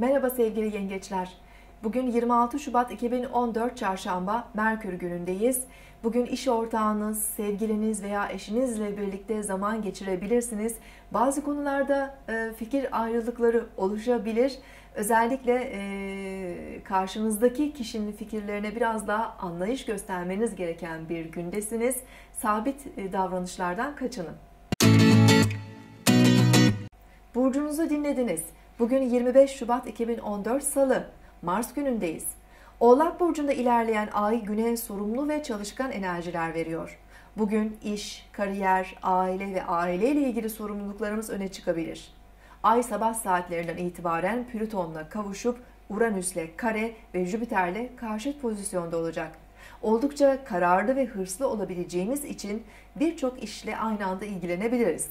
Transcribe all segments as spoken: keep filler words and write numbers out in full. Merhaba sevgili yengeçler. Bugün yirmi altı Şubat iki bin on dört Çarşamba, Merkür günündeyiz. Bugün iş ortağınız, sevgiliniz veya eşinizle birlikte zaman geçirebilirsiniz. Bazı konularda fikir ayrılıkları oluşabilir. Özellikle karşınızdaki kişinin fikirlerine biraz daha anlayış göstermeniz gereken bir gündesiniz. Sabit davranışlardan kaçının. Burcunuzu dinlediniz. Bugün yirmi beş Şubat iki bin on dört Salı, Mars günündeyiz. Oğlak Burcu'nda ilerleyen ay güne sorumlu ve çalışkan enerjiler veriyor. Bugün iş, kariyer, aile ve aileyle ilgili sorumluluklarımız öne çıkabilir. Ay sabah saatlerinden itibaren Plüton'la kavuşup Uranüs'le kare ve Jüpiter'le karşıt pozisyonda olacak. Oldukça kararlı ve hırslı olabileceğimiz için birçok işle aynı anda ilgilenebiliriz.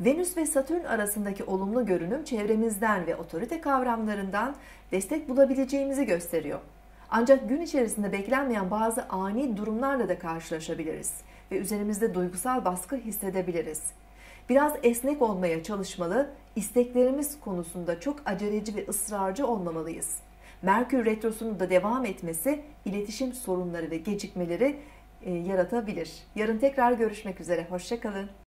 Venüs ve Satürn arasındaki olumlu görünüm çevremizden ve otorite kavramlarından destek bulabileceğimizi gösteriyor. Ancak gün içerisinde beklenmeyen bazı ani durumlarla da karşılaşabiliriz ve üzerimizde duygusal baskı hissedebiliriz. Biraz esnek olmaya çalışmalı, isteklerimiz konusunda çok aceleci ve ısrarcı olmamalıyız. Merkür retrosunun da devam etmesi iletişim sorunları ve gecikmeleri e, yaratabilir. Yarın tekrar görüşmek üzere, hoşça kalın.